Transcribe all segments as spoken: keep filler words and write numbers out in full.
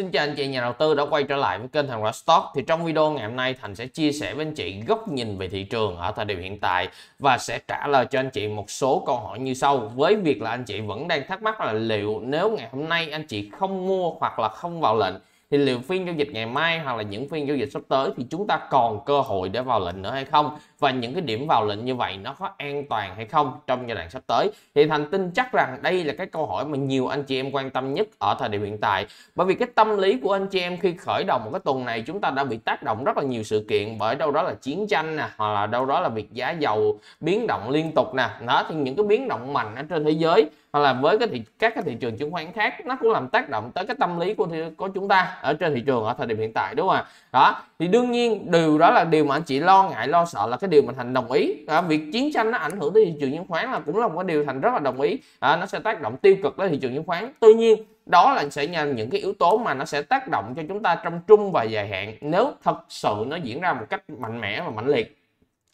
Xin chào anh chị nhà đầu tư đã quay trở lại với kênh Thành Quách Stock. Thì trong video ngày hôm nay, Thành sẽ chia sẻ với anh chị góc nhìn về thị trường ở thời điểm hiện tại và sẽ trả lời cho anh chị một số câu hỏi như sau. Với việc là anh chị vẫn đang thắc mắc là liệu nếu ngày hôm nay anh chị không mua hoặc là không vào lệnh thì liệu phiên giao dịch ngày mai hoặc là những phiên giao dịch sắp tới thì chúng ta còn cơ hội để vào lệnh nữa hay không, và những cái điểm vào lệnh như vậy nó có an toàn hay không trong giai đoạn sắp tới. Thì Thành tin chắc rằng đây là cái câu hỏi mà nhiều anh chị em quan tâm nhất ở thời điểm hiện tại, bởi vì cái tâm lý của anh chị em khi khởi đầu một cái tuần này chúng ta đã bị tác động rất là nhiều sự kiện, bởi đâu đó là chiến tranh nè, hoặc là đâu đó là việc giá dầu biến động liên tục nè đó, thì những cái biến động mạnh ở trên thế giới hoặc là với cái thị, các cái thị trường chứng khoán khác nó cũng làm tác động tới cái tâm lý của của chúng ta ở trên thị trường ở thời điểm hiện tại, đúng không ạ? Đó, thì đương nhiên điều đó là điều mà anh chị lo ngại lo sợ, là cái điều mà Thành đồng ý. À, việc chiến tranh nó ảnh hưởng tới thị trường chứng khoán là cũng là một cái điều Thành rất là đồng ý. À, nó sẽ tác động tiêu cực tới thị trường chứng khoán. Tuy nhiên đó là sẽ là những cái yếu tố mà nó sẽ tác động cho chúng ta trong trung và dài hạn nếu thật sự nó diễn ra một cách mạnh mẽ và mạnh liệt.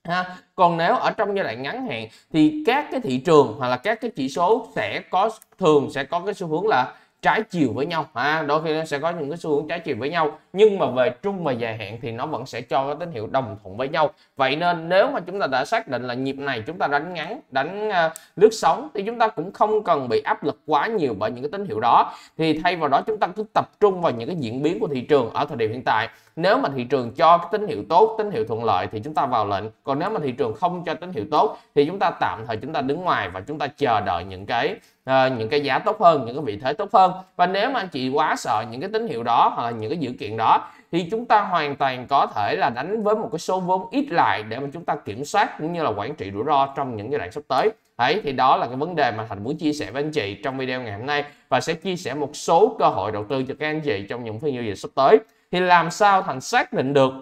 Ha. Còn nếu ở trong giai đoạn ngắn hạn thì các cái thị trường hoặc là các cái chỉ số sẽ có thường sẽ có cái xu hướng là trái chiều với nhau, à, đôi khi nó sẽ có những cái xu hướng trái chiều với nhau, nhưng mà về trung và dài hạn thì nó vẫn sẽ cho cái tín hiệu đồng thuận với nhau. Vậy nên nếu mà chúng ta đã xác định là nhịp này chúng ta đánh ngắn, đánh uh, lướt sóng thì chúng ta cũng không cần bị áp lực quá nhiều bởi những cái tín hiệu đó, thì thay vào đó chúng ta cứ tập trung vào những cái diễn biến của thị trường ở thời điểm hiện tại. Nếu mà thị trường cho cái tín hiệu tốt, tín hiệu thuận lợi thì chúng ta vào lệnh, còn nếu mà thị trường không cho tín hiệu tốt thì chúng ta tạm thời chúng ta đứng ngoài và chúng ta chờ đợi những cái À, những cái giá tốt hơn, những cái vị thế tốt hơn. Và nếu mà anh chị quá sợ những cái tín hiệu đó hoặc là những cái dữ kiện đó thì chúng ta hoàn toàn có thể là đánh với một cái số vốn ít lại để mà chúng ta kiểm soát cũng như là quản trị rủi ro trong những giai đoạn sắp tới. Đấy, thì đó là cái vấn đề mà Thành muốn chia sẻ với anh chị trong video ngày hôm nay, và sẽ chia sẻ một số cơ hội đầu tư cho các anh chị trong những phiên giao dịch sắp tới. Thì làm sao Thành xác định được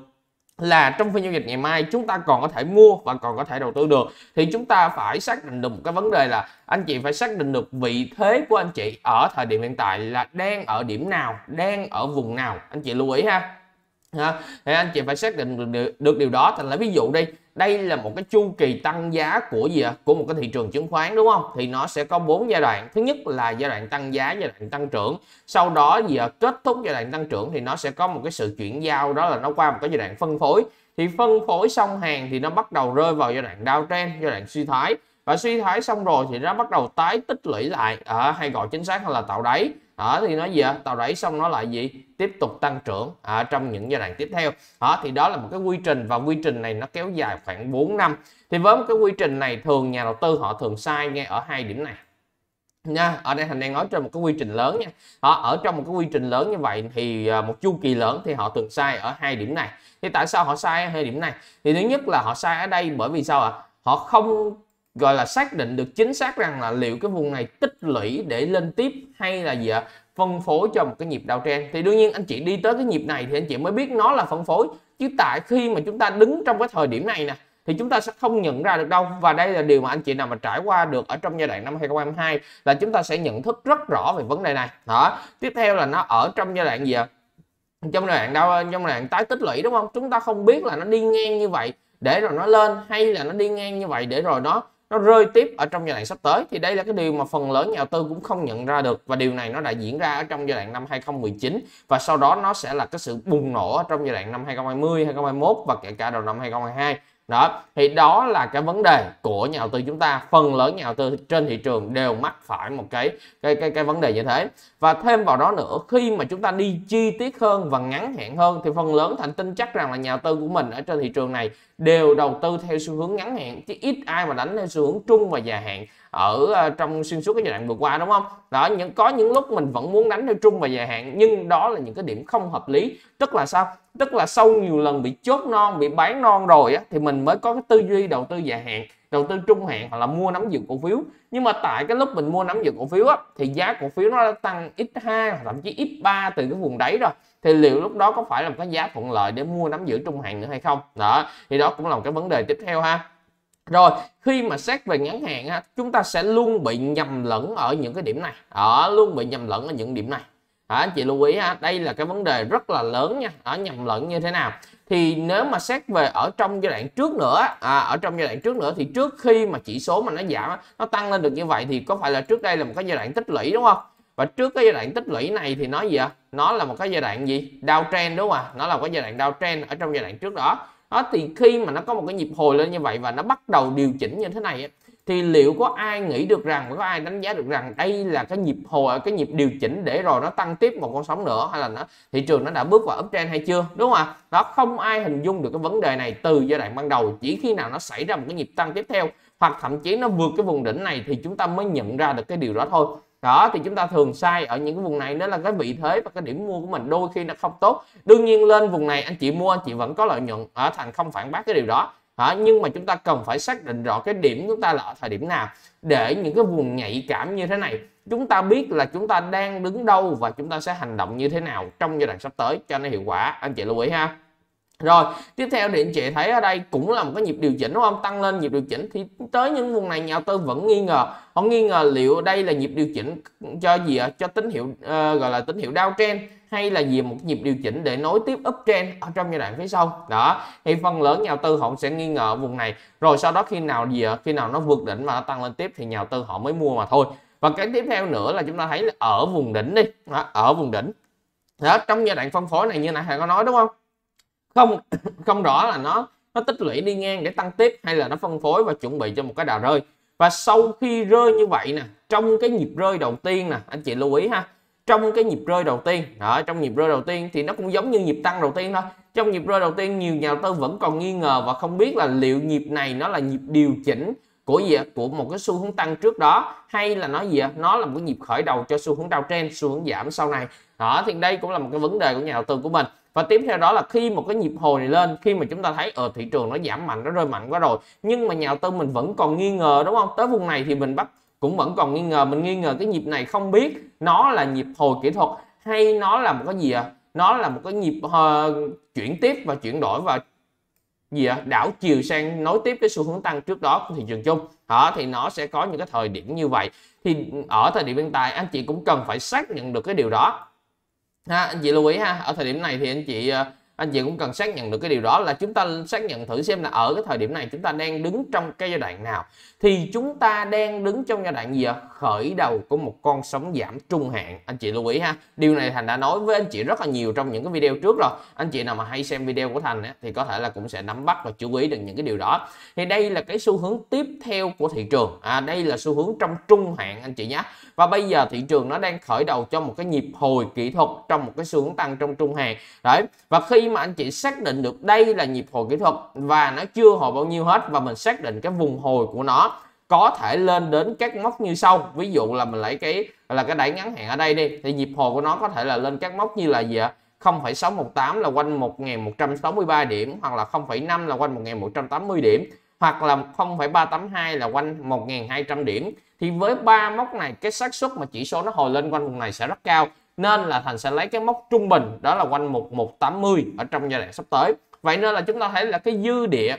là trong phiên giao dịch ngày mai chúng ta còn có thể mua và còn có thể đầu tư được? Thì chúng ta phải xác định được một cái vấn đề là anh chị phải xác định được vị thế của anh chị ở thời điểm hiện tại là đang ở điểm nào, đang ở vùng nào, anh chị lưu ý ha. Ha. Thì anh chị phải xác định được điều, được điều đó. Thành lấy ví dụ đi, đây là một cái chu kỳ tăng giá của gì ạ? Của một cái thị trường chứng khoán, đúng không? Thì nó sẽ có bốn giai đoạn. Thứ nhất là giai đoạn tăng giá, giai đoạn tăng trưởng. Sau đó gì ạ? Kết thúc giai đoạn tăng trưởng thì nó sẽ có một cái sự chuyển giao, đó là nó qua một cái giai đoạn phân phối. Thì phân phối xong hàng thì nó bắt đầu rơi vào giai đoạn downtrend, giai đoạn suy thoái. Và suy thoái xong rồi thì nó bắt đầu tái tích lũy lại, à, hay gọi chính xác là tạo đáy. À, thì nó gì ạ? Tạo đáy xong nó lại gì? Tiếp tục tăng trưởng à, trong những giai đoạn tiếp theo. À, thì đó là một cái quy trình, và quy trình này nó kéo dài khoảng bốn năm. Thì với một cái quy trình này thường nhà đầu tư họ thường sai ngay ở hai điểm này. Nha, ở đây Thành đang nói trên một cái quy trình lớn nha. Đó, ở trong một cái quy trình lớn như vậy thì một chu kỳ lớn thì họ thường sai ở hai điểm này. Thì tại sao họ sai ở hai điểm này? Thì thứ nhất là họ sai ở đây bởi vì sao ạ? À? Họ không gọi là xác định được chính xác rằng là liệu cái vùng này tích lũy để lên tiếp hay là gì ạ? Phân phối cho một cái nhịp downtrend. Thì đương nhiên anh chị đi tới cái nhịp này thì anh chị mới biết nó là phân phối, chứ tại khi mà chúng ta đứng trong cái thời điểm này nè thì chúng ta sẽ không nhận ra được đâu. Và đây là điều mà anh chị nào mà trải qua được ở trong giai đoạn năm hai không hai hai là chúng ta sẽ nhận thức rất rõ về vấn đề này. Đó, tiếp theo là nó ở trong giai đoạn gì ạ? Trong giai đoạn đâu? Trong giai đoạn tái tích lũy, đúng không? Chúng ta không biết là nó đi ngang như vậy để rồi nó lên, hay là nó đi ngang như vậy để rồi nó nó rơi tiếp ở trong giai đoạn sắp tới. Thì đây là cái điều mà phần lớn nhà đầu tư cũng không nhận ra được, và điều này nó đã diễn ra ở trong giai đoạn năm hai không một chín, và sau đó nó sẽ là cái sự bùng nổ ở trong giai đoạn năm hai không hai không, hai không hai mốt và kể cả đầu năm hai không hai hai. Đó, thì đó là cái vấn đề của nhà đầu tư chúng ta. Phần lớn nhà đầu tư trên thị trường đều mắc phải một cái cái cái cái vấn đề như thế. Và thêm vào đó nữa, khi mà chúng ta đi chi tiết hơn và ngắn hạn hơn thì phần lớn Thành tin chắc rằng là nhà đầu tư của mình ở trên thị trường này đều đầu tư theo xu hướng ngắn hạn, chứ ít ai mà đánh theo xu hướng trung và dài hạn ở trong xuyên suốt cái giai đoạn vừa qua, đúng không? Đó, những có những lúc mình vẫn muốn đánh theo trung và dài hạn, nhưng đó là những cái điểm không hợp lý. Tức là sao? Tức là sau nhiều lần bị chốt non, bị bán non rồi á, thì mình mới có cái tư duy đầu tư dài hạn, đầu tư trung hạn hoặc là mua nắm giữ cổ phiếu. Nhưng mà tại cái lúc mình mua nắm giữ cổ phiếu á, thì giá cổ phiếu nó đã tăng nhân hai thậm chí nhân ba từ cái vùng đáy rồi, thì liệu lúc đó có phải là một cái giá thuận lợi để mua nắm giữ trung hạn nữa hay không? Đó, thì đó cũng là một cái vấn đề tiếp theo ha. Rồi, khi mà xét về ngắn hạn ha, chúng ta sẽ luôn bị nhầm lẫn ở những cái điểm này. Đó, luôn bị nhầm lẫn ở những điểm này. À, anh chị lưu ý ha, đây là cái vấn đề rất là lớn nha. Ở nhầm lẫn như thế nào? Thì nếu mà xét về ở trong giai đoạn trước nữa, à, ở trong giai đoạn trước nữa thì trước khi mà chỉ số mà nó giảm, nó tăng lên được như vậy thì có phải là trước đây là một cái giai đoạn tích lũy, đúng không? Và trước cái giai đoạn tích lũy này thì nó gì ạ? Nó là một cái giai đoạn gì? Downtrend đúng không ạ? Nó là một cái giai đoạn downtrend ở trong giai đoạn trước đó. Đó thì khi mà nó có một cái nhịp hồi lên như vậy và nó bắt đầu điều chỉnh như thế này thì liệu có ai nghĩ được rằng, có ai đánh giá được rằng đây là cái nhịp hồi, cái nhịp điều chỉnh để rồi nó tăng tiếp một con sóng nữa, hay là nó thị trường nó đã bước vào uptrend hay chưa, đúng không ạ? Đó, không ai hình dung được cái vấn đề này từ giai đoạn ban đầu. Chỉ khi nào nó xảy ra một cái nhịp tăng tiếp theo hoặc thậm chí nó vượt cái vùng đỉnh này thì chúng ta mới nhận ra được cái điều đó thôi. Đó thì chúng ta thường sai ở những cái vùng này, đó là cái vị thế và cái điểm mua của mình đôi khi nó không tốt. Đương nhiên lên vùng này anh chị mua, anh chị vẫn có lợi nhuận, ở Thành không phản bác cái điều đó. Đó, nhưng mà chúng ta cần phải xác định rõ cái điểm chúng ta là ở thời điểm nào, để những cái vùng nhạy cảm như thế này chúng ta biết là chúng ta đang đứng đâu và chúng ta sẽ hành động như thế nào trong giai đoạn sắp tới cho nó hiệu quả, anh chị lưu ý ha. Rồi tiếp theo thì anh chị thấy ở đây cũng là một cái nhịp điều chỉnh đúng không, tăng lên nhịp điều chỉnh, thì tới những vùng này nhà đầu tư vẫn nghi ngờ, họ nghi ngờ liệu đây là nhịp điều chỉnh cho gì ạ, cho tín hiệu uh, gọi là tín hiệu downtrend, hay là gì một nhịp điều chỉnh để nối tiếp uptrend ở trong giai đoạn phía sau. Đó thì phần lớn nhà đầu tư họ sẽ nghi ngờ vùng này, rồi sau đó khi nào gì ạ, khi nào nó vượt đỉnh mà nó tăng lên tiếp thì nhà đầu tư họ mới mua mà thôi. Và cái tiếp theo nữa là chúng ta thấy là ở vùng đỉnh đi, đó, ở vùng đỉnh đó, trong giai đoạn phân phối này như nãy thầy có nói đúng không, không không rõ là nó nó tích lũy đi ngang để tăng tiếp hay là nó phân phối và chuẩn bị cho một cái đà rơi. Và sau khi rơi như vậy nè, trong cái nhịp rơi đầu tiên nè, anh chị lưu ý ha, trong cái nhịp rơi đầu tiên đó, trong nhịp rơi đầu tiên thì nó cũng giống như nhịp tăng đầu tiên thôi. Trong nhịp rơi đầu tiên nhiều nhà đầu tư vẫn còn nghi ngờ và không biết là liệu nhịp này nó là nhịp điều chỉnh của gì ạ, của một cái xu hướng tăng trước đó, hay là nó gì ạ, nó là một cái nhịp khởi đầu cho xu hướng downtrend, xu hướng giảm sau này. Đó thì đây cũng là một cái vấn đề của nhà đầu tư của mình. Và tiếp theo đó là khi một cái nhịp hồi này lên, khi mà chúng ta thấy ở thị trường nó giảm mạnh, nó rơi mạnh quá rồi, nhưng mà nhà đầu tư mình vẫn còn nghi ngờ đúng không, tới vùng này thì mình bắt cũng vẫn còn nghi ngờ, mình nghi ngờ cái nhịp này không biết nó là nhịp hồi kỹ thuật hay nó là một cái gì ạ, à? Nó là một cái nhịp uh, chuyển tiếp và chuyển đổi và gì ạ, à? Đảo chiều sang nối tiếp cái xu hướng tăng trước đó của thị trường chung. Đó thì nó sẽ có những cái thời điểm như vậy, thì ở thời điểm hiện tại anh chị cũng cần phải xác nhận được cái điều đó ha, anh chị lưu ý ha. Ở thời điểm này thì anh chị anh chị cũng cần xác nhận được cái điều đó, là chúng ta xác nhận thử xem là ở cái thời điểm này chúng ta đang đứng trong cái giai đoạn nào. Thì chúng ta đang đứng trong giai đoạn gì ạ? Khởi đầu của một con sóng giảm trung hạn, anh chị lưu ý ha. Điều này Thành đã nói với anh chị rất là nhiều trong những cái video trước rồi. Anh chị nào mà hay xem video của Thành ấy, thì có thể là cũng sẽ nắm bắt và chú ý được những cái điều đó. Thì đây là cái xu hướng tiếp theo của thị trường, à, đây là xu hướng trong trung hạn anh chị nhé. Và bây giờ thị trường nó đang khởi đầu cho một cái nhịp hồi kỹ thuật trong một cái xu hướng tăng trong trung hạn. Đấy, và khi mà anh chị xác định được đây là nhịp hồi kỹ thuật và nó chưa hồi bao nhiêu hết, và mình xác định cái vùng hồi của nó có thể lên đến các mốc như sau. Ví dụ là mình lấy cái là cái đáy ngắn hạn ở đây đi, thì nhịp hồi của nó có thể là lên các mốc như là gì ạ, không phẩy sáu một tám là quanh một nghìn một trăm sáu mươi ba điểm, hoặc là không phẩy năm là quanh một nghìn một trăm tám mươi điểm, hoặc là không phẩy ba tám hai là quanh một nghìn hai trăm điểm. Thì với ba mốc này, cái xác suất mà chỉ số nó hồi lên quanh vùng này sẽ rất cao, nên là Thành sẽ lấy cái mốc trung bình đó là quanh một nghìn một trăm tám mươi ở trong giai đoạn sắp tới. Vậy nên là chúng ta thấy là cái dư địa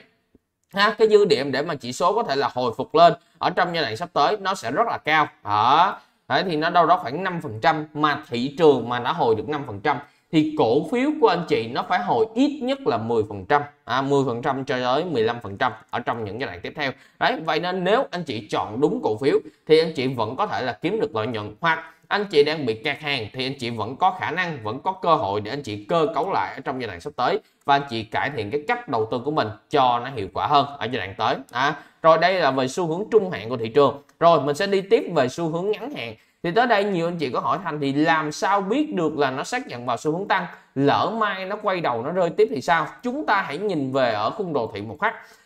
ha, cái dư địa để mà chỉ số có thể là hồi phục lên ở trong giai đoạn sắp tới nó sẽ rất là cao. Đó, đấy thì nó đâu đó khoảng năm phần trăm, mà thị trường mà đã hồi được năm phần trăm thì cổ phiếu của anh chị nó phải hồi ít nhất là mười phần trăm, à, mười phần trăm cho tới mười lăm phần trăm ở trong những giai đoạn tiếp theo. Đấy, vậy nên nếu anh chị chọn đúng cổ phiếu thì anh chị vẫn có thể là kiếm được lợi nhuận, hoặc anh chị đang bị kẹt hàng thì anh chị vẫn có khả năng, vẫn có cơ hội để anh chị cơ cấu lại ở trong giai đoạn sắp tới, và anh chị cải thiện cái cách đầu tư của mình cho nó hiệu quả hơn ở giai đoạn tới. À, rồi đây là về xu hướng trung hạn của thị trường. Rồi mình sẽ đi tiếp về xu hướng ngắn hạn. Thì tới đây nhiều anh chị có hỏi Thành thì làm sao biết được là nó xác nhận vào xu hướng tăng, lỡ mai nó quay đầu nó rơi tiếp thì sao? Chúng ta hãy nhìn về ở khung đồ thị một H.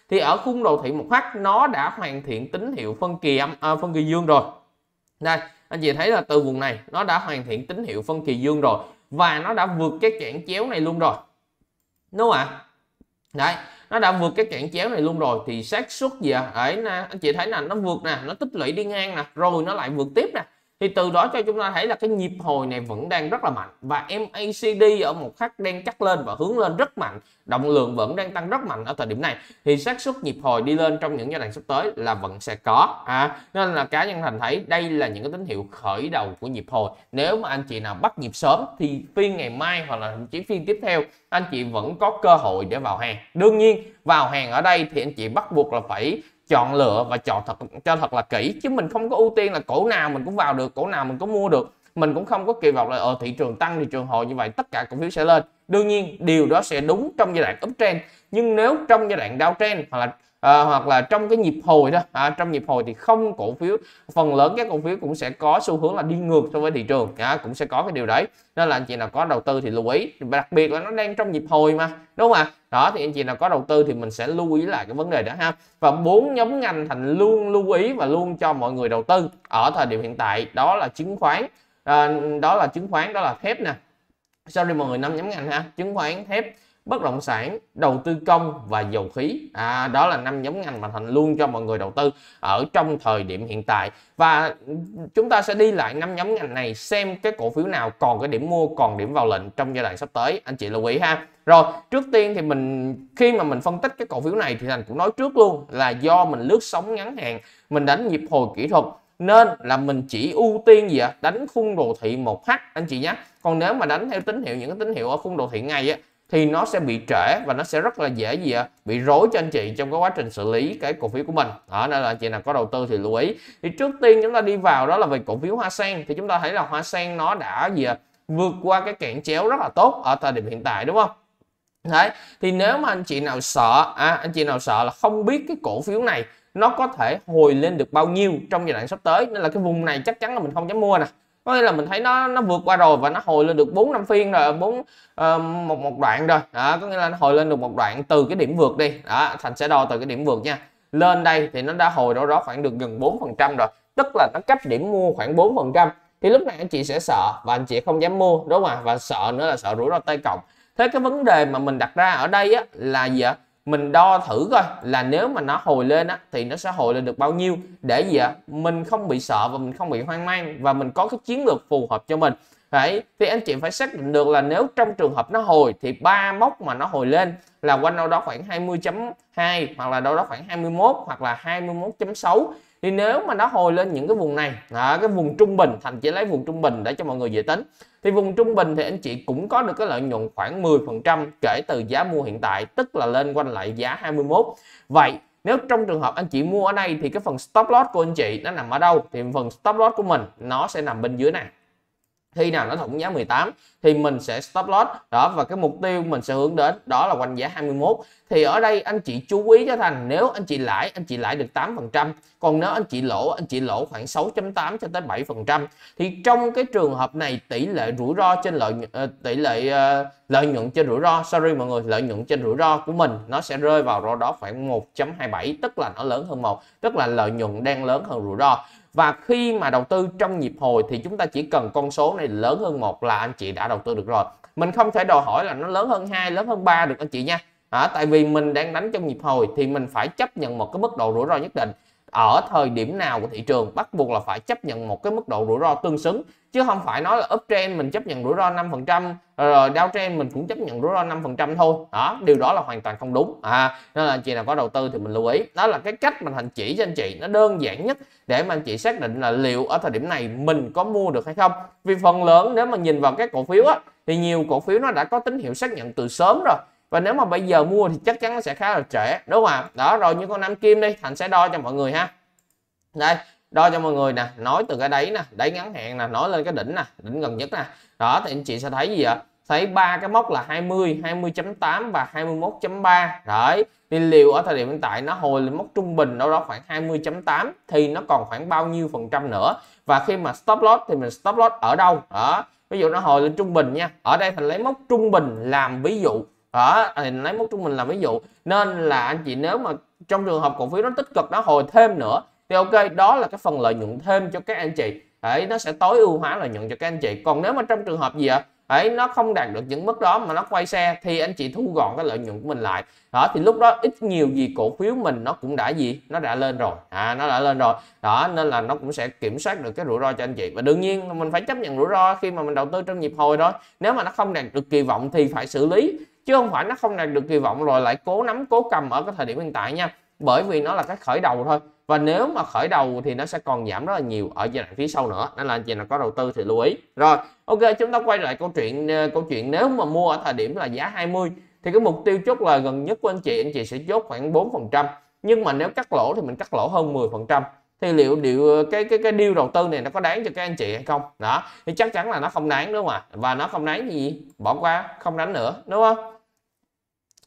Thì ở khung đồ thị một H nó đã hoàn thiện tín hiệu phân kỳ âm à, phân kỳ dương rồi. Đây, anh chị thấy là từ vùng này nó đã hoàn thiện tín hiệu phân kỳ dương rồi, và nó đã vượt cái chản chéo này luôn rồi, đúng không ạ? Đấy, nó đã vượt cái chản chéo này luôn rồi thì xác suất gì ạ? Đấy, anh chị thấy là nó vượt nè, nó tích lũy đi ngang nè, rồi nó lại vượt tiếp nè. Thì từ đó cho chúng ta thấy là cái nhịp hồi này vẫn đang rất là mạnh, và M A C D ở một H đang cắt lên và hướng lên rất mạnh, động lượng vẫn đang tăng rất mạnh ở thời điểm này. Thì xác suất nhịp hồi đi lên trong những giai đoạn sắp tới là vẫn sẽ có. À, nên là cá nhân Thành thấy đây là những cái tín hiệu khởi đầu của nhịp hồi. Nếu mà anh chị nào bắt nhịp sớm thì phiên ngày mai hoặc là thậm chí phiên tiếp theo anh chị vẫn có cơ hội để vào hàng. Đương nhiên vào hàng ở đây thì anh chị bắt buộc là phải chọn lựa và chọn thật cho thật là kỹ, chứ mình không có ưu tiên là cổ nào mình cũng vào được, cổ nào mình cũng mua được. mình cũng không có kỳ vọng là ở thị trường tăng thì trường hồi như vậy tất cả cổ phiếu sẽ lên. Đương nhiên điều đó sẽ đúng trong giai đoạn uptrend, nhưng nếu trong giai đoạn downtrend hoặc là à, hoặc là trong cái nhịp hồi đó, à, trong nhịp hồi thì không cổ phiếu, phần lớn các cổ phiếu cũng sẽ có xu hướng là đi ngược so với thị trường, à, cũng sẽ có cái điều đấy. Nên là anh chị nào có đầu tư thì lưu ý, đặc biệt là nó đang trong nhịp hồi mà, đúng không ạ? Đó thì anh chị nào có đầu tư thì mình sẽ lưu ý lại cái vấn đề đó ha. Và bốn nhóm ngành Thành luôn lưu ý và luôn cho mọi người đầu tư ở thời điểm hiện tại, đó là chứng khoán, à, đó là chứng khoán, đó là thép nè. Sorry mọi người, năm nhóm ngành ha: chứng khoán, thép, bất động sản, đầu tư công và dầu khí. À, đó là năm nhóm ngành mà Thành luôn cho mọi người đầu tư ở trong thời điểm hiện tại. Và chúng ta sẽ đi lại năm nhóm ngành này xem cái cổ phiếu nào còn cái điểm mua, còn điểm vào lệnh trong giai đoạn sắp tới, anh chị lưu ý ha. Rồi, trước tiên thì mình khi mà mình phân tích cái cổ phiếu này thì Thành cũng nói trước luôn là do mình lướt sóng ngắn hạn, mình đánh nhịp hồi kỹ thuật, nên là mình chỉ ưu tiên gì ạ? Đánh khung đồ thị một H anh chị nhé. Còn nếu mà đánh theo tín hiệu, những cái tín hiệu ở khung đồ thị ngày á, thì nó sẽ bị trễ và nó sẽ rất là dễ gì ạ? Bị rối cho anh chị trong cái quá trình xử lý cái cổ phiếu của mình. Đó, nên là anh chị nào có đầu tư thì lưu ý. Thì trước tiên chúng ta đi vào đó là về cổ phiếu Hoa Sen, thì chúng ta thấy là Hoa Sen nó đã gì ạ? Vượt qua cái cản chéo rất là tốt ở thời điểm hiện tại, đúng không? Đấy, thì nếu mà anh chị nào sợ, à, anh chị nào sợ là không biết cái cổ phiếu này nó có thể hồi lên được bao nhiêu trong giai đoạn sắp tới, nên là cái vùng này chắc chắn là mình không dám mua nè. Có nghĩa là mình thấy nó nó vượt qua rồi và nó hồi lên được bốn năm phiên rồi, bốn uh, một một đoạn rồi. Đó, có nghĩa là nó hồi lên được một đoạn từ cái điểm vượt đi. Đó, Thành sẽ đo từ cái điểm vượt nha. Lên đây thì nó đã hồi đâu đó khoảng được gần bốn phần trăm rồi. Tức là nó cách điểm mua khoảng bốn phần trăm. Thì lúc này anh chị sẽ sợ và anh chị không dám mua, đúng không ạ? Và sợ nữa là sợ rủi ro T cộng. Thế cái vấn đề mà mình đặt ra ở đây á là gì ạ? Mình đo thử coi là nếu mà nó hồi lên á thì nó sẽ hồi lên được bao nhiêu để gì ạ? Mình không bị sợ và mình không bị hoang mang và mình có cái chiến lược phù hợp cho mình. Đấy, thì anh chị phải xác định được là nếu trong trường hợp nó hồi thì ba mốc mà nó hồi lên là quanh đâu đó khoảng hai mươi chấm hai hoặc là đâu đó khoảng hai mươi mốt hoặc là hai mươi mốt chấm sáu. Thì nếu mà nó hồi lên những cái vùng này, à, cái vùng trung bình, Thành chỉ lấy vùng trung bình để cho mọi người dễ tính. Thì vùng trung bình thì anh chị cũng có được cái lợi nhuận khoảng mười phần trăm kể từ giá mua hiện tại, tức là lên quanh lại giá hai mươi mốt. Vậy nếu trong trường hợp anh chị mua ở đây thì cái phần stop loss của anh chị nó nằm ở đâu? Thì phần stop loss của mình nó sẽ nằm bên dưới này. Khi nào nó thủng giá mười tám thì mình sẽ stop loss đó, và cái mục tiêu mình sẽ hướng đến đó là quanh giá hai mươi mốt. Thì ở đây anh chị chú ý cho Thành, nếu anh chị lãi anh chị lãi được tám phần trăm, còn nếu anh chị lỗ anh chị lỗ khoảng sáu chấm tám cho tới bảy phần trăm. Thì trong cái trường hợp này tỷ lệ rủi ro trên lợi tỷ lệ lợi nhuận trên rủi ro, sorry mọi người, lợi nhuận trên rủi ro của mình nó sẽ rơi vào đâu đó khoảng một chấm hai bảy, tức là nó lớn hơn một, tức là lợi nhuận đang lớn hơn rủi ro. Và khi mà đầu tư trong nhịp hồi thì chúng ta chỉ cần con số này lớn hơn một là anh chị đã đầu tư được rồi. Mình không thể đòi hỏi là nó lớn hơn hai, lớn hơn ba được anh chị nha. À, tại vì mình đang đánh trong nhịp hồi thì mình phải chấp nhận một cái mức độ rủi ro nhất định. Ở thời điểm nào của thị trường bắt buộc là phải chấp nhận một cái mức độ rủi ro tương xứng, chứ không phải nói là uptrend mình chấp nhận rủi ro năm phần trăm rồi downtrend mình cũng chấp nhận rủi ro năm phần trăm thôi. Đó, điều đó là hoàn toàn không đúng. À, nên là anh chị nào có đầu tư thì mình lưu ý. Đó là cái cách mà Thành chỉ cho anh chị nó đơn giản nhất để mà anh chị xác định là liệu ở thời điểm này mình có mua được hay không. Vì phần lớn nếu mà nhìn vào các cổ phiếu á, thì nhiều cổ phiếu nó đã có tín hiệu xác nhận từ sớm rồi. Và nếu mà bây giờ mua thì chắc chắn nó sẽ khá là trễ, đúng không ạ? Đó, rồi như con Nam Kim đi, Thành sẽ đo cho mọi người ha. Đây, đo cho mọi người nè, nói từ cái đáy nè, đáy ngắn hạn nè, nói lên cái đỉnh nè, đỉnh gần nhất nè. Đó thì anh chị sẽ thấy gì ạ? Thấy ba cái mốc là hai mươi, hai mươi chấm tám và hai mươi mốt chấm ba. Đấy, thì liệu ở thời điểm hiện tại nó hồi lên mốc trung bình đâu đó khoảng hai mươi chấm tám thì nó còn khoảng bao nhiêu phần trăm nữa? Và khi mà stop loss thì mình stop loss ở đâu? Đó, ví dụ nó hồi lên trung bình nha. Ở đây Thành lấy mốc trung bình làm ví dụ. Đó, thì lấy mốc trung bình làm ví dụ, nên là anh chị nếu mà trong trường hợp cổ phiếu nó tích cực, nó hồi thêm nữa thì ok, đó là cái phần lợi nhuận thêm cho các anh chị. Đấy, nó sẽ tối ưu hóa lợi nhuận cho các anh chị. Còn nếu mà trong trường hợp gì ạ, đấy, nó không đạt được những mức đó mà nó quay xe thì anh chị thu gọn cái lợi nhuận của mình lại. Đó, thì lúc đó ít nhiều gì cổ phiếu mình nó cũng đã gì, nó đã lên rồi, à, nó đã lên rồi. Đó, nên là nó cũng sẽ kiểm soát được cái rủi ro cho anh chị. Và đương nhiên mình phải chấp nhận rủi ro khi mà mình đầu tư trong nhịp hồi đó. Nếu mà nó không đạt được kỳ vọng thì phải xử lý, chứ không phải nó không đạt được kỳ vọng rồi lại cố nắm cố cầm ở cái thời điểm hiện tại nha. Bởi vì nó là cái khởi đầu thôi, và nếu mà khởi đầu thì nó sẽ còn giảm rất là nhiều ở giai đoạn phía sau nữa, nên là anh chị nào có đầu tư thì lưu ý. Rồi, ok, chúng ta quay lại câu chuyện câu chuyện nếu mà mua ở thời điểm là giá hai mươi thì cái mục tiêu chốt lời gần nhất của anh chị, anh chị sẽ chốt khoảng bốn phần trăm, nhưng mà nếu cắt lỗ thì mình cắt lỗ hơn mười phần trăm. thì liệu điều cái cái cái deal đầu tư này nó có đáng cho các anh chị hay không đó, thì chắc chắn là nó không đáng, đúng không ạ? Và nó không đáng gì, bỏ qua, không đánh nữa, đúng không?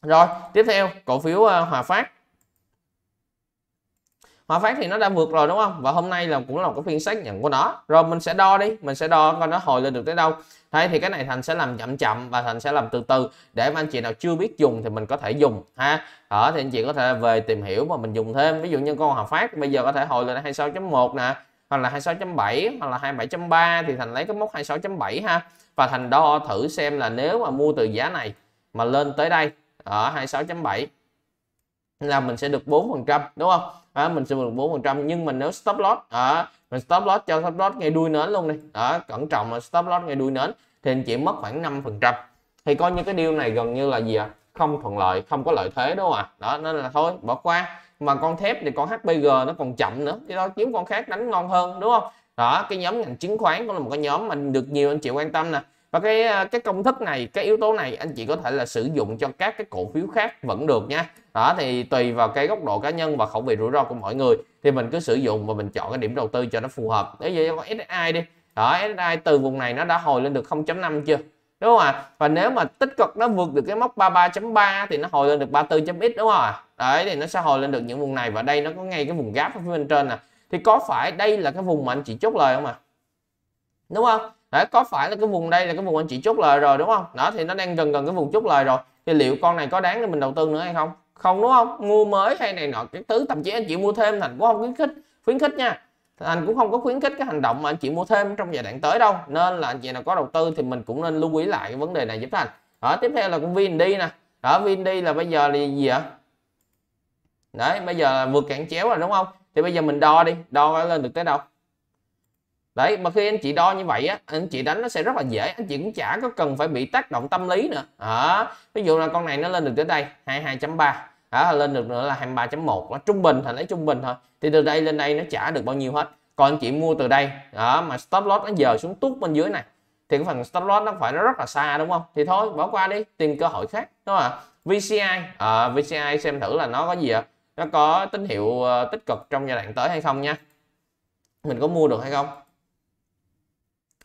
Rồi tiếp theo cổ phiếu Hòa Phát. Hòa Phát thì nó đã vượt rồi, đúng không? Và hôm nay là cũng là cái phiên xác nhận của nó. Rồi mình sẽ đo đi, mình sẽ đo coi nó hồi lên được tới đâu. Thế thì cái này Thành sẽ làm chậm chậm và Thành sẽ làm từ từ để mà anh chị nào chưa biết dùng thì mình có thể dùng ha. Ở thì anh chị có thể về tìm hiểu mà mình dùng thêm. Ví dụ như con Hòa Phát bây giờ có thể hồi lên hai mươi sáu chấm một nè, hoặc là hai mươi sáu chấm bảy, hoặc là hai mươi bảy chấm ba, thì Thành lấy cái mốc hai mươi sáu chấm bảy ha. Và Thành đo thử xem là nếu mà mua từ giá này mà lên tới đây ở hai mươi sáu chấm bảy là mình sẽ được bốn phần trăm, đúng không? À, mình sẽ được bốn phần trăm, nhưng mình nếu stop loss à, mình stop loss cho stop loss ngay đuôi nến luôn đi. À, cẩn trọng là stop loss ngay đuôi nến thì anh chị mất khoảng năm phần trăm. Thì coi như cái deal này gần như là gì ạ? À? Không thuận lợi, không có lợi thế, đúng không ạ? À? Đó nên là thôi, bỏ qua. Mà con thép thì con hát pê giê nó còn chậm nữa, thì đó kiếm con khác đánh ngon hơn, đúng không? Đó, cái nhóm ngành chứng khoán cũng là một cái nhóm mình được nhiều anh chị quan tâm nè. Và cái cái công thức này, cái yếu tố này anh chị có thể là sử dụng cho các cái cổ phiếu khác vẫn được nha. Đó thì tùy vào cái góc độ cá nhân và khẩu vị rủi ro của mỗi người thì mình cứ sử dụng và mình chọn cái điểm đầu tư cho nó phù hợp. Ví dụ con ét ét i đi. Đó, ét ét i từ vùng này nó đã hồi lên được không chấm năm chưa? Đúng không ạ? À? Và nếu mà tích cực nó vượt được cái mốc ba mươi ba chấm ba thì nó hồi lên được ba mươi tư chấm x, đúng không ạ? À? Đấy thì nó sẽ hồi lên được những vùng này, và đây nó có ngay cái vùng gap ở phía bên trên nè. Thì có phải đây là cái vùng mà anh chị chốt lời không ạ? À? Đúng không? Đấy, có phải là cái vùng đây là cái vùng anh chị chốt lời rồi, đúng không? Đó thì nó đang gần gần cái vùng chốt lời rồi, thì liệu con này có đáng để mình đầu tư nữa hay không? Không, đúng không? Mua mới hay này nọ cái thứ, thậm chí anh chị mua thêm Thành cũng không khuyến khích khuyến khích nha. Thành cũng không có khuyến khích cái hành động mà anh chị mua thêm trong giai đoạn tới đâu, nên là anh chị nào có đầu tư thì mình cũng nên lưu ý lại cái vấn đề này giúp Thành. Đó, tiếp theo là con vê en đê nè. Ở vê en đê là bây giờ là gì ạ? Đấy, bây giờ vượt cản chéo rồi, đúng không? Thì bây giờ mình đo đi, đo lên được tới đâu? Đấy, mà khi anh chị đo như vậy á, anh chị đánh nó sẽ rất là dễ, anh chị cũng chả có cần phải bị tác động tâm lý nữa. À, ví dụ là con này nó lên được tới đây hai mươi hai chấm ba, à, lên được nữa là hai mươi ba chấm một, trung bình Thành lấy trung bình thôi, thì từ đây lên đây nó chả được bao nhiêu hết. Còn anh chị mua từ đây à, mà stop loss nó giờ xuống tút bên dưới này thì cái phần stop loss nó phải nó rất là xa, đúng không? Thì thôi bỏ qua đi, tìm cơ hội khác, đúng không ạ? vê xê i à, vê xê i xem thử là nó có gì ạ, nó có tín hiệu tích cực trong giai đoạn tới hay không nha, mình có mua được hay không.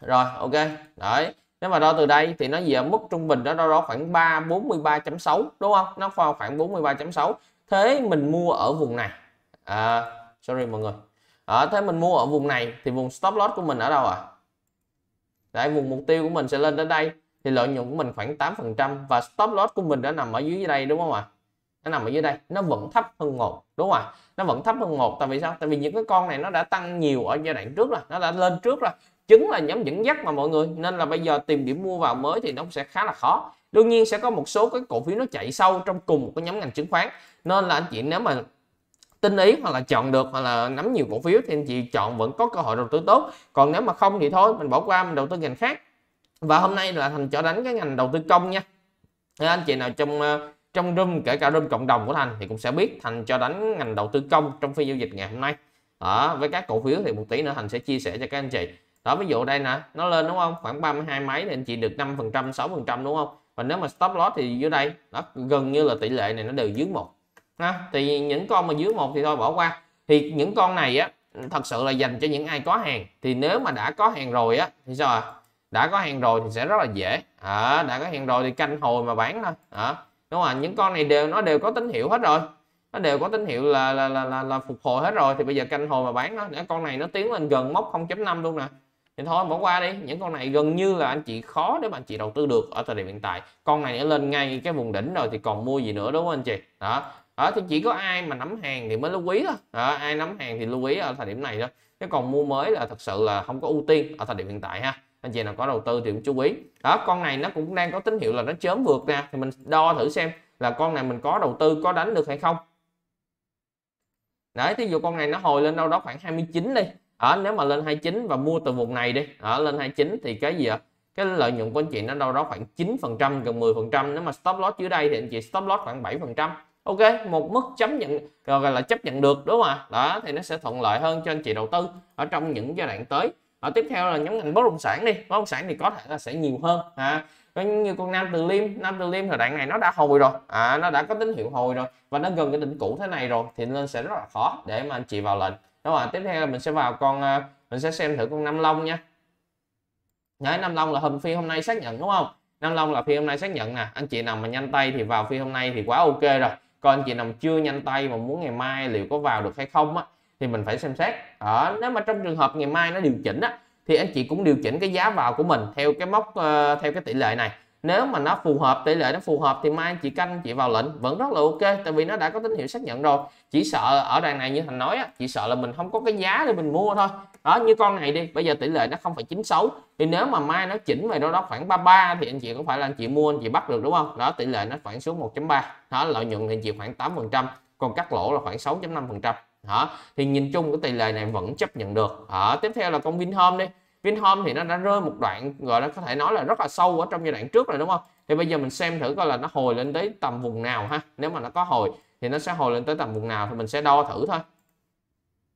Rồi ok, đấy, nếu mà đo từ đây thì nó về mức trung bình đó, đó khoảng ba bốn mươi ba chấm sáu, đúng không? Nó khoảng bốn mươi ba chấm sáu, thế mình mua ở vùng này à, sorry mọi người à, thế mình mua ở vùng này thì vùng stop loss của mình ở đâu ạ? À? Đấy, vùng mục tiêu của mình sẽ lên đến đây thì lợi nhuận của mình khoảng tám phần trăm, và stop loss của mình đã nằm ở dưới đây, đúng không ạ? À? Nó nằm ở dưới đây, nó vẫn thấp hơn một, đúng không? Nó vẫn thấp hơn một, tại vì sao? Tại vì những cái con này nó đã tăng nhiều ở giai đoạn trước rồi, nó đã lên trước rồi, chứng là nhóm dẫn dắt mà mọi người, nên là bây giờ tìm điểm mua vào mới thì nó sẽ khá là khó. Đương nhiên sẽ có một số cái cổ phiếu nó chạy sâu trong cùng một cái nhóm ngành chứng khoán, nên là anh chị nếu mà tinh ý hoặc là chọn được hoặc là nắm nhiều cổ phiếu thì anh chị chọn vẫn có cơ hội đầu tư tốt, còn nếu mà không thì thôi mình bỏ qua, mình đầu tư ngành khác. Và hôm nay là Thành cho đánh cái ngành đầu tư công nha. Nên anh chị nào trong trong room, kể cả room cộng đồng của Thành thì cũng sẽ biết Thành cho đánh ngành đầu tư công trong phiên giao dịch ngày hôm nay. Đó, với các cổ phiếu thì một tí nữa Thành sẽ chia sẻ cho các anh chị. Đó, ví dụ đây nè, nó lên đúng không? Khoảng ba mươi hai mấy thì anh chị được năm phần trăm, sáu phần trăm, đúng không? Và nếu mà stop loss thì dưới đây, đó, gần như là tỷ lệ này nó đều dưới một. Ha, thì những con mà dưới một thì thôi bỏ qua. Thì những con này á thật sự là dành cho những ai có hàng. Thì nếu mà đã có hàng rồi á thì sao ạ? À? Đã có hàng rồi thì sẽ rất là dễ. À, đã có hàng rồi thì canh hồi mà bán thôi. À, đúng rồi, những con này đều nó đều có tín hiệu hết rồi. Nó đều có tín hiệu là là là là, là phục hồi hết rồi thì bây giờ canh hồi mà bán nó. Con này nó tiến lên gần mốc không chấm năm luôn nè. Thì thôi bỏ qua đi, những con này gần như là anh chị khó để mà anh chị đầu tư được ở thời điểm hiện tại. Con này đã lên ngay cái vùng đỉnh rồi thì còn mua gì nữa, đúng không anh chị? Đó, đó thì chỉ có ai mà nắm hàng thì mới lưu ý thôi. Đó, ai nắm hàng thì lưu ý ở thời điểm này thôi. Cái còn mua mới là thật sự là không có ưu tiên ở thời điểm hiện tại ha. Anh chị nào có đầu tư thì cũng chú ý. Đó, con này nó cũng đang có tín hiệu là nó chớm vượt nè, thì mình đo thử xem là con này mình có đầu tư có đánh được hay không. Đấy, thí dụ con này nó hồi lên đâu đó khoảng hai mươi chín đi. À, nếu mà lên hai mươi chín và mua từ vùng này đi, à, lên hai mươi chín thì cái gì ạ? Cái lợi nhuận của anh chị nó đâu đó khoảng chín phần trăm, gần mười phần trăm. Nếu mà stop loss dưới đây thì anh chị stop loss khoảng bảy phần trăm. Ok, một mức chấp nhận gọi là chấp nhận được, đúng không ạ? Đó thì nó sẽ thuận lợi hơn cho anh chị đầu tư ở trong những giai đoạn tới. Ở tiếp theo là nhóm ngành bất động sản đi. Bất động sản thì có thể là sẽ nhiều hơn. À, như con Nam Từ Liêm, Nam Từ Liêm thời đoạn này nó đã hồi rồi, à, nó đã có tín hiệu hồi rồi và nó gần cái đỉnh cũ thế này rồi thì nên sẽ rất là khó để mà anh chị vào lệnh. Đúng rồi, tiếp theo là mình sẽ vào con, mình sẽ xem thử con Nam Long nha. Đấy, Nam Long là hôm phiên hôm nay xác nhận đúng không? Nam Long là phiên hôm nay xác nhận nè. Anh chị nào mà nhanh tay thì vào phiên hôm nay thì quá ok rồi. Còn anh chị nào chưa nhanh tay mà muốn ngày mai liệu có vào được hay không á, thì mình phải xem xét. Ở nếu mà trong trường hợp ngày mai nó điều chỉnh á, thì anh chị cũng điều chỉnh cái giá vào của mình theo cái mốc, uh, theo cái tỷ lệ này. Nếu mà nó phù hợp, tỷ lệ nó phù hợp thì mai anh chị canh anh chị vào lệnh vẫn rất là ok, tại vì nó đã có tín hiệu xác nhận rồi. Chỉ sợ ở đoạn này như Thành nói á, chỉ sợ là mình không có cái giá để mình mua thôi. Đó, như con này đi, bây giờ tỷ lệ nó không phải chín sáu, thì nếu mà mai nó chỉnh về đâu đó khoảng ba ba thì anh chị cũng phải là anh chị mua, anh chị bắt được đúng không? Đó, tỷ lệ nó khoảng xuống một chấm ba. Đó, lợi nhuận thì anh chị khoảng tám phần trăm, còn cắt lỗ là khoảng sáu chấm năm phần trăm. Đó, thì nhìn chung cái tỷ lệ này vẫn chấp nhận được. Đó, tiếp theo là con Vinhome đi. Vinhome thì nó đã rơi một đoạn gọi là có thể nói là rất là sâu ở trong giai đoạn trước rồi đúng không? Thì bây giờ mình xem thử coi là nó hồi lên tới tầm vùng nào ha. Nếu mà nó có hồi thì nó sẽ hồi lên tới tầm vùng nào thì mình sẽ đo thử thôi.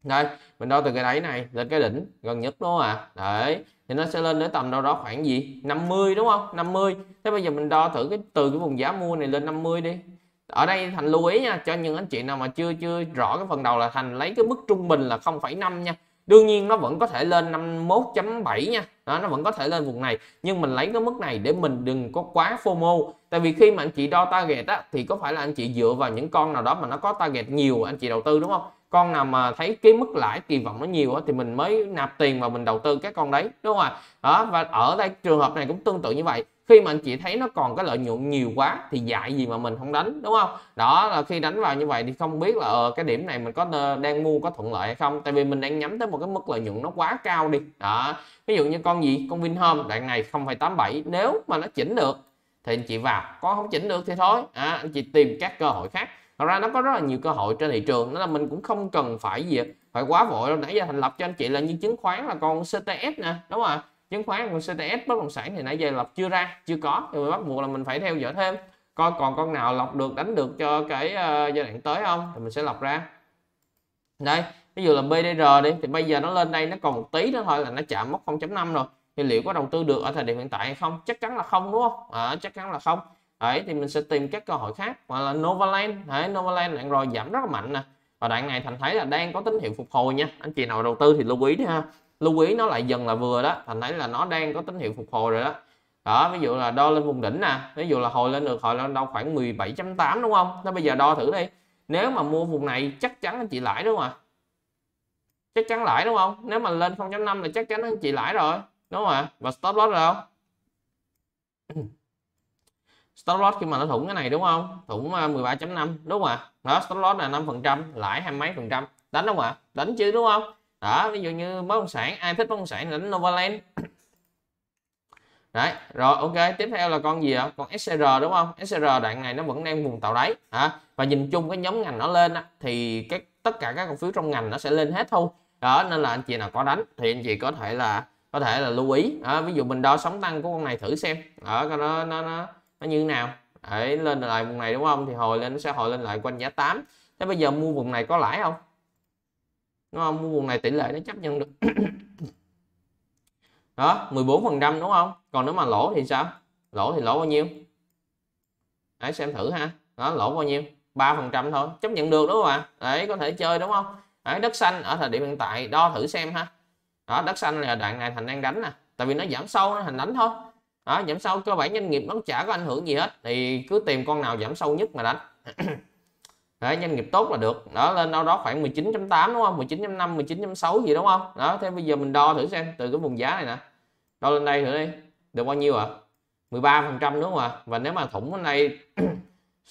Đây, mình đo từ cái đáy này lên cái đỉnh gần nhất đúng không ạ? Đấy, thì nó sẽ lên tới tầm đâu đó khoảng gì? năm mươi đúng không? năm mươi. Thế bây giờ mình đo thử cái từ cái vùng giá mua này lên năm mươi đi. Ở đây Thành lưu ý nha, cho những anh chị nào mà chưa chưa rõ cái phần đầu là Thành lấy cái mức trung bình là không phẩy năm nha. Đương nhiên nó vẫn có thể lên năm mươi mốt chấm bảy nha. Đó, nó vẫn có thể lên vùng này. Nhưng mình lấy cái mức này để mình đừng có quá FOMO. Tại vì khi mà anh chị đo target á, thì có phải là anh chị dựa vào những con nào đó mà nó có target nhiều anh chị đầu tư đúng không? Con nào mà thấy cái mức lãi kỳ vọng nó nhiều á, thì mình mới nạp tiền và mình đầu tư các con đấy. Đúng không ạ? Đó, và ở đây trường hợp này cũng tương tự như vậy. Khi mà anh chị thấy nó còn cái lợi nhuận nhiều quá thì dạy gì mà mình không đánh đúng không? Đó là khi đánh vào như vậy thì không biết là ờ, cái điểm này mình có đang mua có thuận lợi hay không, tại vì mình đang nhắm tới một cái mức lợi nhuận nó quá cao đi. Đó, ví dụ như con gì, con Vinhome đoạn này không phẩy tám bảy, nếu mà nó chỉnh được thì anh chị vào, có không chỉnh được thì thôi, à, anh chị tìm các cơ hội khác. Thật ra nó có rất là nhiều cơ hội trên thị trường, nên là mình cũng không cần phải gì phải quá vội đâu. Nãy giờ Thành lập cho anh chị là như chứng khoán là con xê tê ét nè, đúng không? Chứng khoán còn xê tê ét bất động sản thì nãy giờ Lập chưa ra, chưa có, thì mình bắt buộc là mình phải theo dõi thêm coi còn con nào lọc được, đánh được cho cái uh, giai đoạn tới không thì mình sẽ lọc ra. Đây, ví dụ là bê đê rờ đi, thì bây giờ nó lên đây nó còn một tí nữa thôi là nó chạm mốc không chấm năm rồi, thì liệu có đầu tư được ở thời điểm hiện tại hay không? Chắc chắn là không đúng không? À, chắc chắn là không. Đấy, thì mình sẽ tìm các cơ hội khác, hoặc là Novaland. Đấy, Novaland đoạn rồi giảm rất là mạnh nè, và đoạn này Thành thấy là đang có tín hiệu phục hồi nha. Anh chị nào đầu tư thì lưu ý đi ha. Lưu ý nó lại dần là vừa đó, Thành thấy là nó đang có tín hiệu phục hồi rồi đó. Đó, ví dụ là đo lên vùng đỉnh nè, ví dụ là hồi lên được, hồi lên đâu khoảng mười bảy chấm tám đúng không? Nó bây giờ đo thử đi. Nếu mà mua vùng này chắc chắn anh chị lãi đúng không ạ? Chắc chắn lãi đúng không? Nếu mà lên không chấm năm là chắc chắn anh chị lãi rồi, đúng không ạ? Và stop loss rồi không? Stop loss khi mà nó thủng cái này đúng không? Thủng mười ba chấm năm đúng không ạ? Đó, stop loss là năm phần trăm, lãi hai mấy phần trăm. Đánh đúng không ạ? Đánh chứ đúng không? Đó, ví dụ như bất động sản, ai thích bất động sản đánh Novaland. Đấy, rồi ok, tiếp theo là con gì ạ? Con ét xê rờ đúng không? ét xê rờ đoạn này nó vẫn đang vùng tạo đáy. À, và nhìn chung cái nhóm ngành nó lên á, thì cái tất cả các cổ phiếu trong ngành nó sẽ lên hết thôi. Đó, nên là anh chị nào có đánh thì anh chị có thể là có thể là lưu ý. À, ví dụ mình đo sóng tăng của con này thử xem. Đó, nó nó nó nó như thế nào. Đấy, lên lại vùng này đúng không? Thì hồi lên nó sẽ hồi lên lại quanh giá tám. Thế bây giờ mua vùng này có lãi không? Đúng không? Mua vùng này tỷ lệ nó chấp nhận được. Đó, mười bốn phần trăm đúng không? Còn nếu mà lỗ thì sao? Lỗ thì lỗ bao nhiêu? Đấy, xem thử ha. Đó, lỗ bao nhiêu? ba phần trăm thôi, chấp nhận được đúng không ạ? Đấy, có thể chơi đúng không? Đấy, đất xanh ở thời điểm hiện tại đo thử xem ha. Đó, đất xanh là đoạn này Thành đang đánh nè, tại vì nó giảm sâu nó Thành đánh thôi. Đó, giảm sâu cơ bản doanh nghiệp nó chả có ảnh hưởng gì hết, thì cứ tìm con nào giảm sâu nhất mà đánh. Đấy, doanh nghiệp tốt là được. Đó, lên đâu đó khoảng mười chín chấm tám đúng không? mười chín chấm năm, mười chín chấm sáu gì đúng không? Đó, thế bây giờ mình đo thử xem từ cái vùng giá này nè. Đo lên đây thử đi. Được bao nhiêu ạ? À? mười ba phần trăm đúng không ạ? À? Và nếu mà thủng bên đây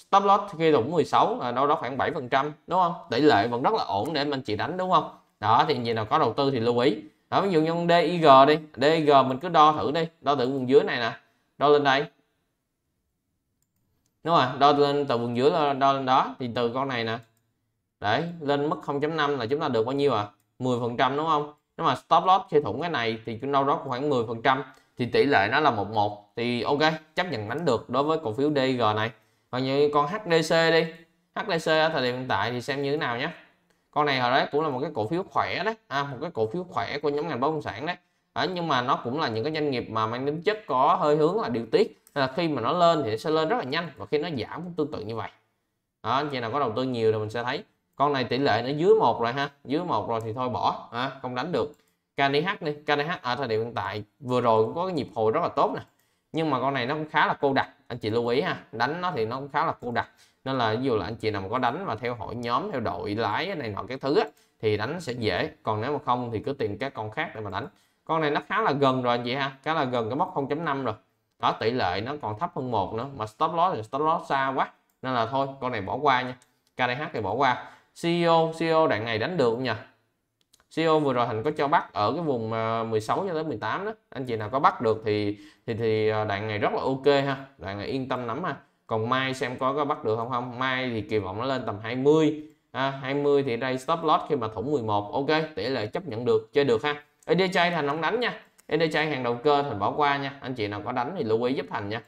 stop loss khi thủng mười sáu là đâu đó khoảng bảy phần trăm đúng không? Tỷ lệ vẫn rất là ổn để mình chị đánh đúng không? Đó, thì gì nào có đầu tư thì lưu ý. Đó, ví dụ như đê i giê đi, đê i giê mình cứ đo thử đi, đo thử vùng dưới này nè. Đo lên đây. Đúng rồi, đo lên từ vùng dưới là đo lên đó, thì từ con này nè. Đấy, lên mức không chấm năm là chúng ta được bao nhiêu ạ? À? mười phần trăm đúng không? Nếu mà stop loss khi thủng cái này thì đâu đó khoảng mười phần trăm, thì tỷ lệ nó là một một, thì ok, chấp nhận đánh được đối với cổ phiếu đê i giê này. Còn như con hát đê xê đi. hát đê xê ở thời điểm hiện tại thì xem như thế nào nhé. Con này hồi đấy cũng là một cái cổ phiếu khỏe đấy, à, một cái cổ phiếu khỏe của nhóm ngành bất động sản đấy. Đấy, nhưng mà nó cũng là những cái doanh nghiệp mà mang tính chất có hơi hướng là điều tiết, là khi mà nó lên thì sẽ lên rất là nhanh, và khi nó giảm cũng tương tự như vậy. Đó, anh chị nào có đầu tư nhiều thì mình sẽ thấy. Con này tỷ lệ nó dưới một rồi ha, dưới một rồi thì thôi bỏ, à, không đánh được. ca đê hát đi, ca đê hát ở thời điểm hiện tại vừa rồi cũng có cái nhịp hồi rất là tốt nè, nhưng mà con này nó cũng khá là cô đặc, anh chị lưu ý ha, đánh nó thì nó cũng khá là cô đặc, nên là ví dụ là anh chị nào mà có đánh mà theo hội nhóm, theo đội lái này nọ cái thứ á, thì đánh sẽ dễ, còn nếu mà không thì cứ tìm các con khác để mà đánh. Con này nó khá là gần rồi anh chị ha, khá là gần cái mốc không chấm năm rồi, đó tỷ lệ nó còn thấp hơn một nữa, mà stop loss thì stop loss xa quá, nên là thôi con này bỏ qua nha, ca đê hát thì bỏ qua. xê e ô, xê e ô đoạn này đánh được nha. xê e ô vừa rồi Thành có cho bắt ở cái vùng mười sáu cho tới mười tám đó. Anh chị nào có bắt được thì thì thì đoạn này rất là ok ha. Đoạn này yên tâm lắm ha. Còn mai xem có có bắt được không không. Mai thì kỳ vọng nó lên tầm hai mươi. À, hai mươi thì đây stop loss khi mà thủng mười một. Ok, tỷ lệ chấp nhận được, chơi được ha. e đê xê Thành không đánh nha. e đê xê hàng đầu cơ Thành bỏ qua nha. Anh chị nào có đánh thì lưu ý giúp Thành nha.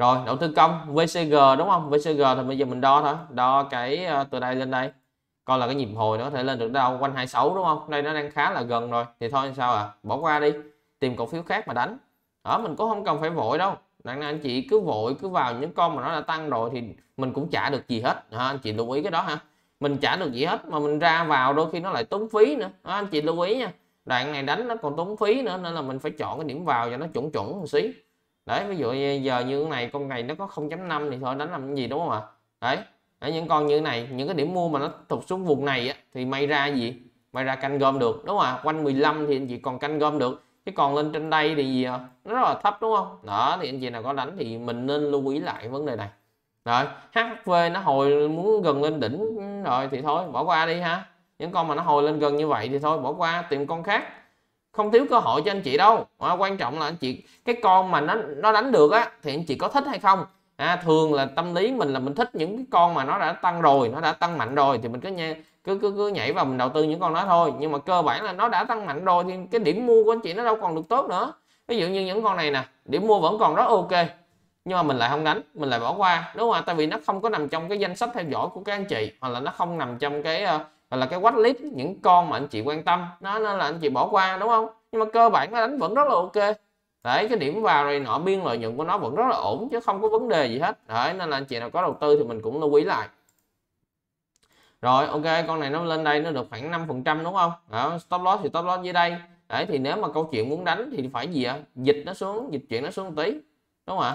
Rồi, đầu tư công vê xê giê đúng không? vê xê giê thì bây giờ mình đo thôi, đo cái từ đây lên đây. Coi là cái nhịp hồi nó có thể lên được đâu, quanh hai mươi sáu đúng không? Đây nó đang khá là gần rồi, thì thôi sao à, bỏ qua đi, tìm cổ phiếu khác mà đánh. Đó, mình cũng không cần phải vội đâu. Đằng này anh chị cứ vội, cứ vào những con mà nó đã tăng rồi thì mình cũng trả được gì hết. À, anh chị lưu ý cái đó hả? Mình trả được gì hết mà mình ra vào đôi khi nó lại tốn phí nữa. À, anh chị lưu ý nha. Đoạn này đánh nó còn tốn phí nữa, nên là mình phải chọn cái điểm vào cho nó chuẩn chuẩn một xí. Đấy, ví dụ giờ như cái này con này nó có không chấm năm thì thôi đánh làm cái gì đúng không ạ? Đấy, đấy, những con như này, những cái điểm mua mà nó thụt xuống vùng này á, thì may ra gì? May ra canh gom được đúng không ạ? Quanh mười lăm thì anh chị còn canh gom được, chứ còn lên trên đây thì gì à? Nó rất là thấp đúng không? Đó, thì anh chị nào có đánh thì mình nên lưu ý lại vấn đề này. Rồi, hát hát vê nó hồi muốn gần lên đỉnh rồi thì thôi bỏ qua đi ha. Những con mà nó hồi lên gần như vậy thì thôi bỏ qua, tìm con khác. Không thiếu cơ hội cho anh chị đâu. À, quan trọng là anh chị cái con mà nó nó đánh được á thì anh chị có thích hay không. À, thường là tâm lý mình là mình thích những cái con mà nó đã tăng rồi, nó đã tăng mạnh rồi thì mình cứ nha, cứ cứ cứ nhảy vào mình đầu tư những con đó thôi. Nhưng mà cơ bản là nó đã tăng mạnh rồi thì cái điểm mua của anh chị nó đâu còn được tốt nữa. Ví dụ như những con này nè, điểm mua vẫn còn rất ok, nhưng mà mình lại không đánh, mình lại bỏ qua đúng không? Tại vì nó không có nằm trong cái danh sách theo dõi của các anh chị, hoặc là nó không nằm trong cái hoặc là cái watchlist những con mà anh chị quan tâm, nó nên là anh chị bỏ qua đúng không? Nhưng mà cơ bản nó đánh vẫn rất là ok. Đấy, cái điểm vào này nọ, biên lợi nhuận của nó vẫn rất là ổn chứ không có vấn đề gì hết. Đấy, nên là anh chị nào có đầu tư thì mình cũng lưu ý lại. Rồi, ok, con này nó lên đây nó được khoảng năm phần trăm đúng không? Đó, stop loss thì stop loss dưới đây. Đấy, thì nếu mà câu chuyện muốn đánh thì phải gì ạ? Dịch nó xuống, dịch chuyển nó xuống một tí. Đúng không ạ?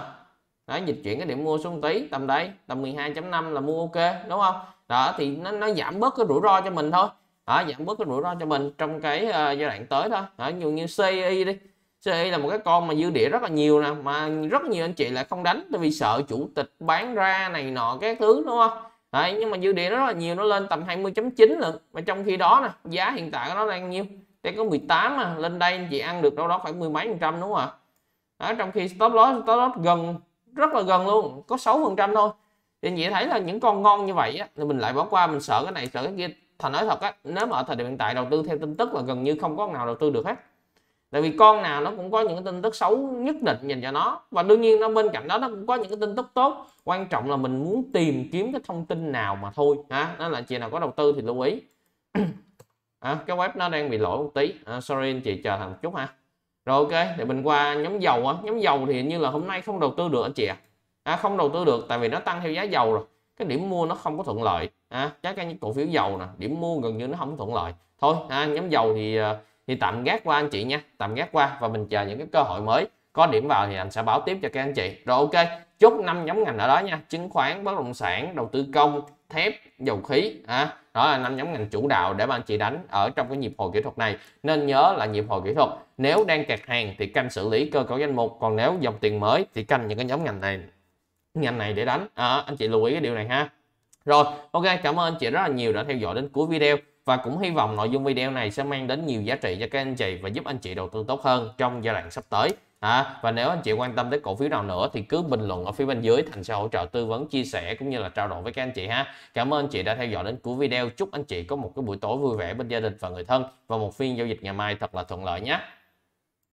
Đấy, dịch chuyển cái điểm mua xuống một tí, tầm đây, tầm mười hai chấm năm là mua ok, đúng không? Đó, thì nó, nó giảm bớt cái rủi ro cho mình thôi. Đó, giảm bớt cái rủi ro cho mình trong cái uh, giai đoạn tới thôi. Đó, như, như xê i đi. xê i là một cái con mà dư địa rất là nhiều nè, mà rất nhiều anh chị lại không đánh tại vì sợ chủ tịch bán ra này nọ cái thứ đúng không? Đấy, nhưng mà dư địa nó rất là nhiều, nó lên tầm hai mươi chấm chín lận, mà trong khi đó nè, giá hiện tại của nó đang nhiêu? Đang có mười tám mà, lên đây anh chị ăn được đâu đó phải mười mấy phần trăm đúng không ạ? Đó, trong khi stop loss stop loss gần rất là gần luôn, có sáu phần trăm thôi. Thì anh chị thấy là những con ngon như vậy á, thì mình lại bỏ qua, mình sợ cái này sợ cái kia. Thành nói thật á, nếu mà ở thời điểm hiện tại đầu tư theo tin tức là gần như không có nào đầu tư được hết. Tại vì con nào nó cũng có những tin tức xấu nhất định nhìn cho nó, và đương nhiên nó bên cạnh đó nó cũng có những cái tin tức tốt. Quan trọng là mình muốn tìm kiếm cái thông tin nào mà thôi ha. Đó là anh chị nào có đầu tư thì lưu ý. À, cái web nó đang bị lỗi một tí, à, sorry anh chị chờ Thành một chút ha. Rồi ok, để mình qua nhóm dầu á. Nhóm dầu thì hình như là hôm nay không đầu tư được anh chị ạ. À, không đầu tư được tại vì nó tăng theo giá dầu rồi, cái điểm mua nó không có thuận lợi. À, các cái cổ phiếu dầu nè, điểm mua gần như nó không thuận lợi thôi. À, nhóm dầu thì thì tạm gác qua anh chị nha, tạm gác qua và mình chờ những cái cơ hội mới có điểm vào thì anh sẽ báo tiếp cho các anh chị. Rồi ok, chốt năm nhóm ngành ở đó nha: chứng khoán, bất động sản, đầu tư công, thép, dầu khí. À, đó là năm nhóm ngành chủ đạo để mà anh chị đánh ở trong cái nhịp hồi kỹ thuật này. Nên nhớ là nhịp hồi kỹ thuật, nếu đang kẹt hàng thì canh xử lý cơ cấu danh mục, còn nếu dòng tiền mới thì canh những cái nhóm ngành này ngành này để đánh. À, anh chị lưu ý cái điều này ha. Rồi ok, cảm ơn anh chị rất là nhiều đã theo dõi đến cuối video. Và cũng hy vọng nội dung video này sẽ mang đến nhiều giá trị cho các anh chị và giúp anh chị đầu tư tốt hơn trong giai đoạn sắp tới. À, và nếu anh chị quan tâm tới cổ phiếu nào nữa thì cứ bình luận ở phía bên dưới, Thành sẽ hỗ trợ tư vấn, chia sẻ cũng như là trao đổi với các anh chị ha. Cảm ơn anh chị đã theo dõi đến cuối video. Chúc anh chị có một cái buổi tối vui vẻ bên gia đình và người thân và một phiên giao dịch ngày mai thật là thuận lợi nhé.